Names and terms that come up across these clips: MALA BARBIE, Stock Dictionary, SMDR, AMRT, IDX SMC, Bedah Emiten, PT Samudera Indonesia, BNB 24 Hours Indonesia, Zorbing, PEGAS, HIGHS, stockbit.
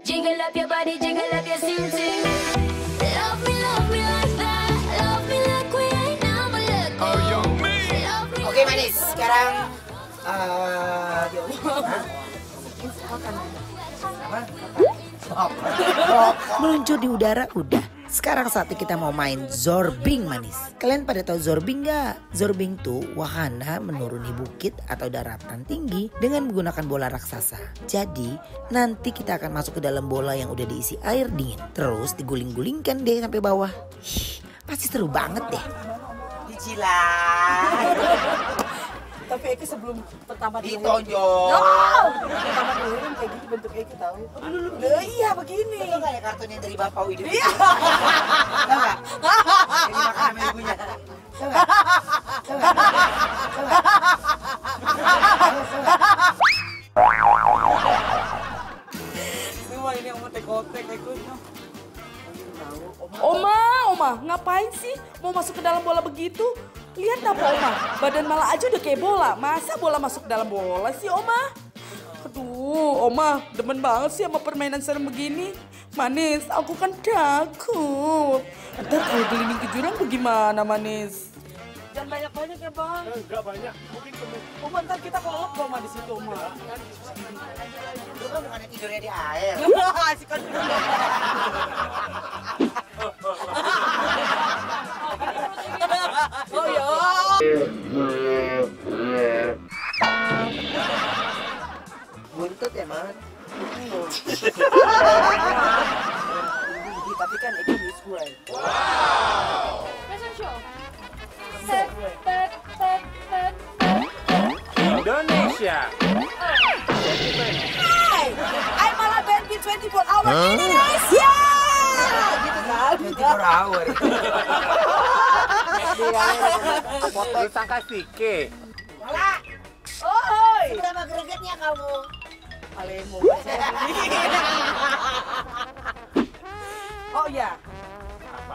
Jiggle up your body, jiggle up your sing-sing. Love me like that. Love me like we ain't never let go. Oke manis, sekarang meluncur di udara udah. Sekarang saatnya kita mau main zorbing manis. Kalian pada tahu zorbing nggak? Zorbing tuh wahana menuruni bukit atau daratan tinggi dengan menggunakan bola raksasa. Jadi nanti kita akan masuk ke dalam bola yang udah diisi air dingin. Terus diguling-gulingkan deh sampai bawah. Hih, pasti seru banget deh. Dicilat. Tapi Eki sebelum pertama ditonjol. Pertama dihirim kayak gini bentuk Eki tahu. Iya begini. Betul nggak ya kartunya dari Bapak Widu? Iya. Tahu nggak? Jadi makan sama ibunya. Tahu nggak? Semua ini yang otek-otek Eki. Oma, ngapain sih mau masuk ke dalam bola begitu? Lihat apa Oma, badan malah aja udah kayak bola. Masa bola masuk dalam bola sih Oma? Aduh Oma, demen banget sih sama permainan serem begini. Manis, aku kan takut. Ntar kalau gelinding ke jurang bagaimana Manis? Jangan banyak-banyak ya Bang. Enggak banyak, mungkin temen. Oma ntar kita kelelep Oma di situ Oma. Itu kan bukannya tidurnya di air. Asik kan tidurnya. Oh ya. Buntut ya man. Tapi kan itu miss gue. Wow. Fashion show. Indonesia. Hai, I'm malah BNB 24 Hours Indonesia. Gitu kan? 24 hour. Foto sangka sike. Wala. Oi. Sama gregetnya kamu. Palemu. Oh ya.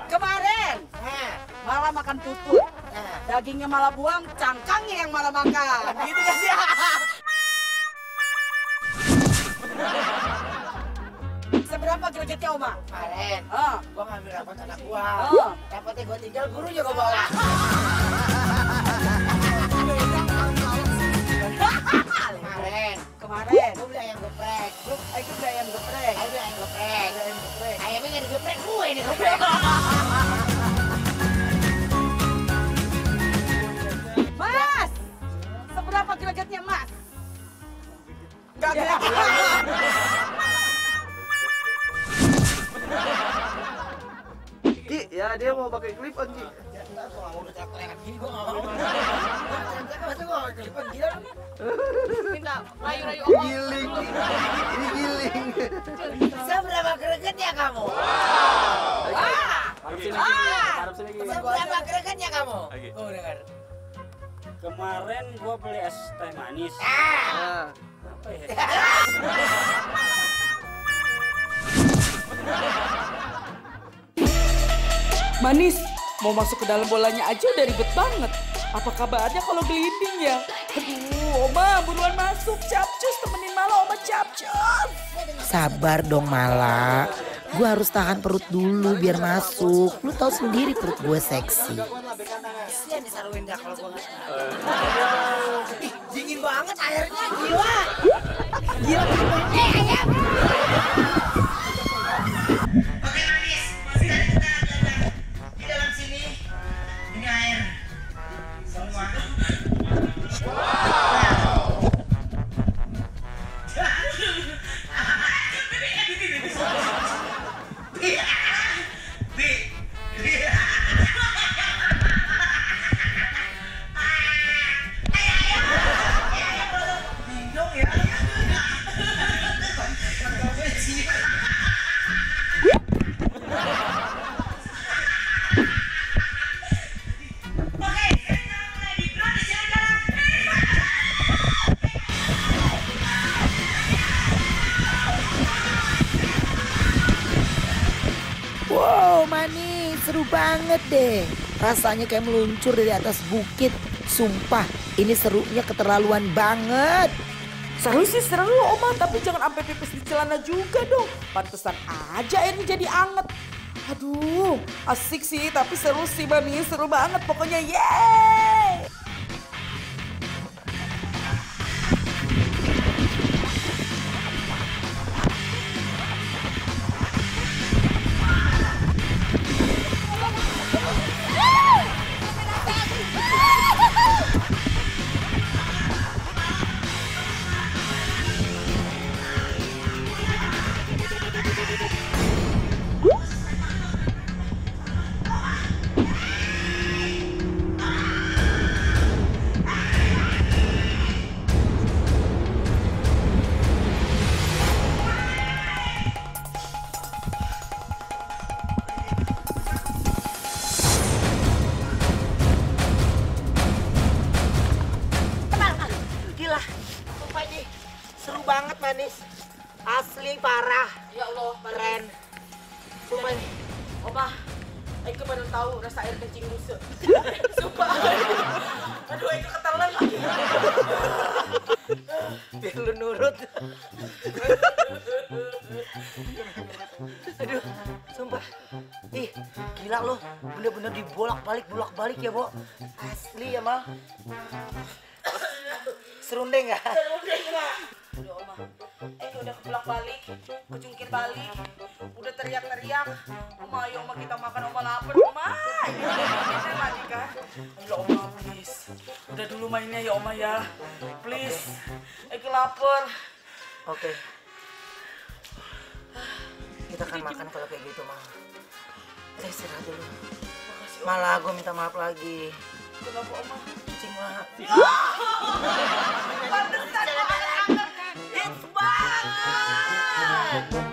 Kemarin malah makan tutut. Dagingnya malah buang, cangkangnya yang malah makan. Gitu kan sih. Seberapa gregetnya Oma? Kemarin. Gua ngambil rapot anak gua. Rapotnya gua tinggal, guru juga bawa. Kemarin. Gua beli ayam geprek. Ayamnya nggak digeprek, gue ini geprek. Mas, seberapa gregetnya Mas? Gak greget. Ya dia mau pakai clip on Ji. Ya enggak, gua mau pakai lengan gini gua enggak mau. Pakai clip on gila. Minta rayu-rayu Oma. Giling. Ini giling. Seberapa gregetnya kamu? Seberapa gregetnya kamu? Oh dengar. Kemarin gua beli es teh manis. Apa ya? Manis, mau masuk ke dalam bolanya aja udah ribet banget. Apa kabarnya kalau gelinding ya? Aduh, Oma buruan masuk, capcus temenin Mala, Oma capcus. Sabar dong Mala, gue harus tahan perut dulu biar masuk. Lu tahu sendiri perut gue seksi. Kasian disaruin dah kalau gue nggak tahu. Ih, dingin banget airnya, gila. Gila, ayam. Manis, seru banget deh. Rasanya kayak meluncur dari atas bukit. Sumpah, ini serunya keterlaluan banget. Seru sih seru Oma, tapi jangan sampai pipis di celana juga dong. Pantesan aja ini jadi anget. Aduh, asik sih, tapi seru sih Mami, seru banget pokoknya. Yeay! Seru banget manis, asli parah. Ya Allah, keren. Cuma Oma, aku baru tahu rasa air kencing busuk. Sumpah. Aduh, aku ketelan lagi. Biar lu nurut. Aduh, sumpah. Ih, gila lo, bener-bener dibolak-balik ya, Bo. Asli ya, Mal. Serundeng nggak? Serundeng nggak? Udah Oma, udah kebulak-balik, kecungkir balik, udah teriak-teriak. Oma, ayo Oma kita makan, Oma lapar, Oma. Ini lagi kah? Udah Oma, please. Udah dulu mainnya ya Oma ya, please. Aku lapar. Oke. Kita akan makan kalau kayak gitu, Ma. Saya istirahat dulu. Malah gue minta maaf lagi. Kenapa Oma? Kucing banget. Pantesan banget. It's banget.